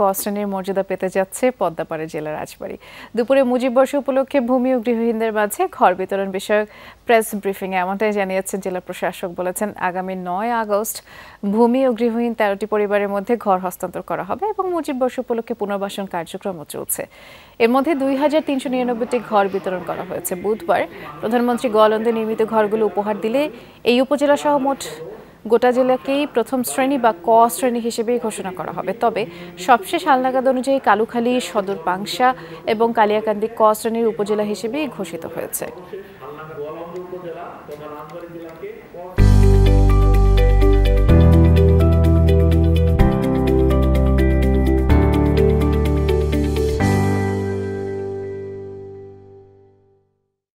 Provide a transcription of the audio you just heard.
কস্টেনের মর্যাদা পেতে যাচ্ছে পদ্মাপাড়া জেলার রাজবাড়ী। দুপুরে মুজিব বর্ষ উপলক্ষে ভূমি ও গৃহহীনদের মাঝে ঘর বিতরণ বিষয়ক প্রেস ব্রিফিংয়ে এমনটাই জানিয়েছেন জেলা প্রশাসক। বলেছেন আগামী ৯ আগস্ট ভূমি ও গৃহহীন ১৩টি পরিবারের মধ্যে ঘর হস্তান্তর করা হবে এবং মুজিব বর্ষ উপলক্ষে পুনর্বাসন কার্যক্রমও চলছে। এর মধ্যে ২৩৯৯টি ঘর বিতরণ করা হয়েছে। বুধবার প্রধানমন্ত্রী গোয়ালন্দে নির্মিত ঘরগুলো উপহার দিলে এই উপজেলা সহ মোট গোটা জেলাকেই প্রথম শ্রেণী বা ক শ্রেণী হিসেবে ঘোষণা করা হবে। তবে সবশেষ হালনাগাদ অনুযায়ী কালুখালী, সদর পাংশা এবং কালিয়াকান্দি ক শ্রেণীর উপজেলা হিসেবে ঘোষিত হয়েছে।